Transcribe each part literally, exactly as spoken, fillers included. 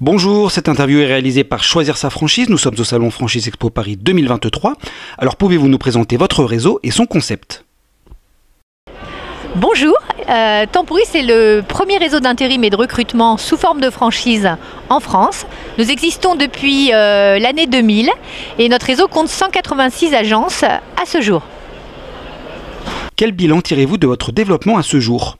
Bonjour, cette interview est réalisée par Choisir sa franchise. Nous sommes au salon Franchise Expo Paris deux mille vingt-trois. Alors pouvez-vous nous présenter votre réseau et son concept ? Bonjour, euh, Temporis c'est le premier réseau d'intérim et de recrutement sous forme de franchise en France. Nous existons depuis euh, l'année deux mille et notre réseau compte cent quatre-vingt-six agences à ce jour. Quel bilan tirez-vous de votre développement à ce jour ?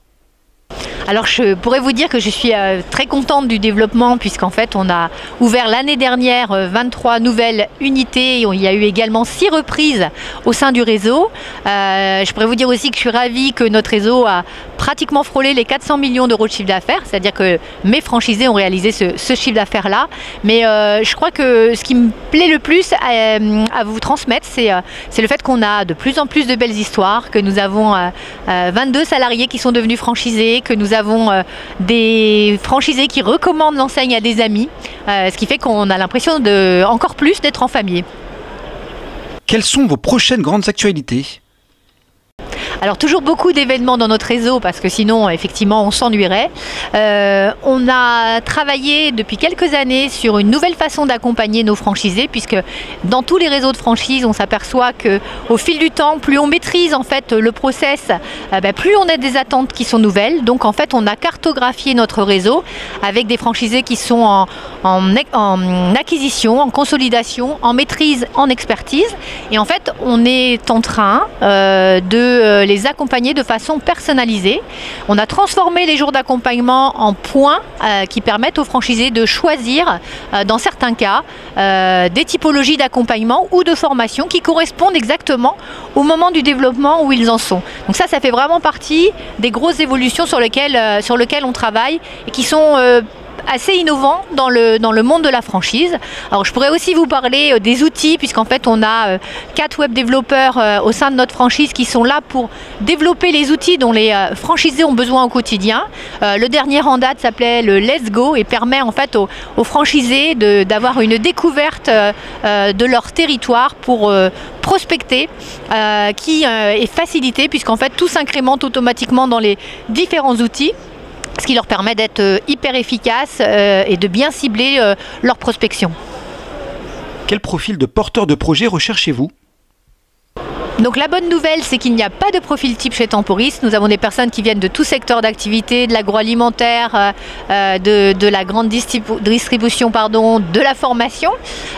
Alors je pourrais vous dire que je suis très contente du développement puisqu'en fait on a ouvert l'année dernière vingt-trois nouvelles unités. Il y a eu également six reprises au sein du réseau. Euh, je pourrais vous dire aussi que je suis ravie que notre réseau a pratiquement frôlé les quatre cents millions d'euros de chiffre d'affaires. C'est-à-dire que mes franchisés ont réalisé ce, ce chiffre d'affaires-là. Mais euh, je crois que ce qui me plaît le plus à, à vous transmettre, c'est c'est le fait qu'on a de plus en plus de belles histoires, que nous avons euh, vingt-deux salariés qui sont devenus franchisés, que nous avons Nous avons euh, des franchisés qui recommandent l'enseigne à des amis, euh, ce qui fait qu'on a l'impression de, encore plus d'être en famille. Quelles sont vos prochaines grandes actualités ? Alors toujours beaucoup d'événements dans notre réseau parce que sinon effectivement on s'ennuierait. Euh, on a travaillé depuis quelques années sur une nouvelle façon d'accompagner nos franchisés puisque dans tous les réseaux de franchise on s'aperçoit qu'au fil du temps plus on maîtrise en fait le process, euh, bah, plus on a des attentes qui sont nouvelles. Donc en fait on a cartographié notre réseau avec des franchisés qui sont en, en, en acquisition, en consolidation, en maîtrise, en expertise et en fait on est en train euh, de les accompagner de façon personnalisée. On a transformé les jours d'accompagnement en points euh, qui permettent aux franchisés de choisir, euh, dans certains cas, euh, des typologies d'accompagnement ou de formation qui correspondent exactement au moment du développement où ils en sont. Donc ça, ça fait vraiment partie des grosses évolutions sur lesquelles, euh, sur lesquelles on travaille et qui sont euh, assez innovant dans le, dans le monde de la franchise. Alors je pourrais aussi vous parler des outils puisqu'en fait on a quatre web développeurs au sein de notre franchise qui sont là pour développer les outils dont les franchisés ont besoin au quotidien. Le dernier en date s'appelait le Let's Go et permet en fait aux, aux franchisés d'avoir une découverte de leur territoire pour prospecter qui est facilitée puisqu'en fait tout s'incrémente automatiquement dans les différents outils, ce qui leur permet d'être hyper efficaces et de bien cibler leur prospection. Quel profil de porteur de projet recherchez-vous ? Donc la bonne nouvelle, c'est qu'il n'y a pas de profil type chez Temporis. Nous avons des personnes qui viennent de tout secteur d'activité, de l'agroalimentaire, euh, de, de la grande distribu distribution, pardon, de la formation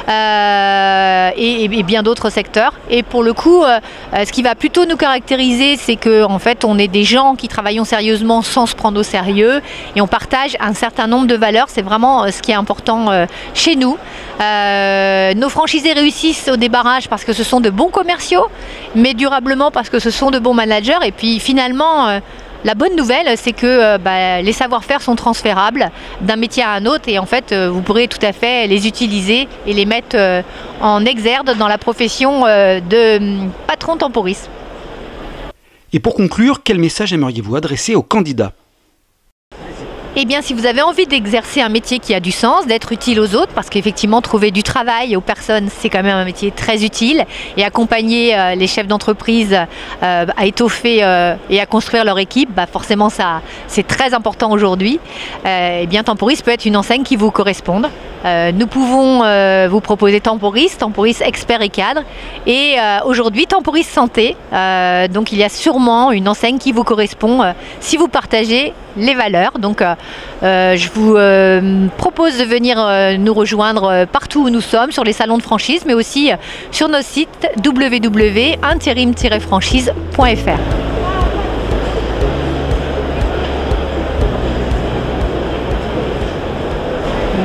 euh, et, et bien d'autres secteurs. Et pour le coup, euh, ce qui va plutôt nous caractériser, c'est qu'en fait, on est des gens qui travaillons sérieusement sans se prendre au sérieux et on partage un certain nombre de valeurs. C'est vraiment ce qui est important euh, chez nous. Euh, nos franchisés réussissent au débarrage parce que ce sont de bons commerciaux, mais durablement parce que ce sont de bons managers. Et puis finalement, euh, la bonne nouvelle, c'est que euh, bah, les savoir-faire sont transférables d'un métier à un autre. Et en fait, euh, vous pourrez tout à fait les utiliser et les mettre euh, en exergue dans la profession euh, de euh, patron Temporis. Et pour conclure, quel message aimeriez-vous adresser aux candidats ? Eh bien, si vous avez envie d'exercer un métier qui a du sens, d'être utile aux autres, parce qu'effectivement, trouver du travail aux personnes, c'est quand même un métier très utile, et accompagner euh, les chefs d'entreprise euh, à étoffer euh, et à construire leur équipe, bah, forcément, ça, c'est très important aujourd'hui. Euh, eh bien, Temporis peut être une enseigne qui vous corresponde. Euh, nous pouvons euh, vous proposer Temporis, Temporis expert et cadre, et euh, aujourd'hui, Temporis santé. Euh, donc, il y a sûrement une enseigne qui vous correspond euh, si vous partagez les valeurs. Donc, euh, Euh, je vous euh, propose de venir euh, nous rejoindre euh, partout où nous sommes, sur les salons de franchise, mais aussi euh, sur nos sites w w w point intérim tiret franchise point f r.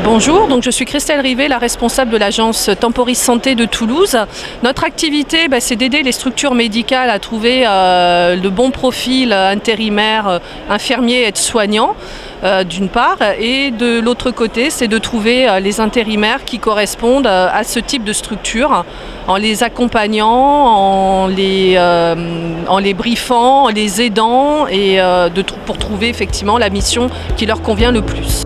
Bonjour, donc je suis Christelle Rivet, la responsable de l'agence Temporis Santé de Toulouse. Notre activité, bah, c'est d'aider les structures médicales à trouver euh, le bon profil intérimaire, infirmier, aide-soignant, euh, d'une part, et de l'autre côté, c'est de trouver euh, les intérimaires qui correspondent euh, à ce type de structure, en les accompagnant, en les, euh, en les briefant, en les aidant, et euh, de, pour trouver effectivement la mission qui leur convient le plus.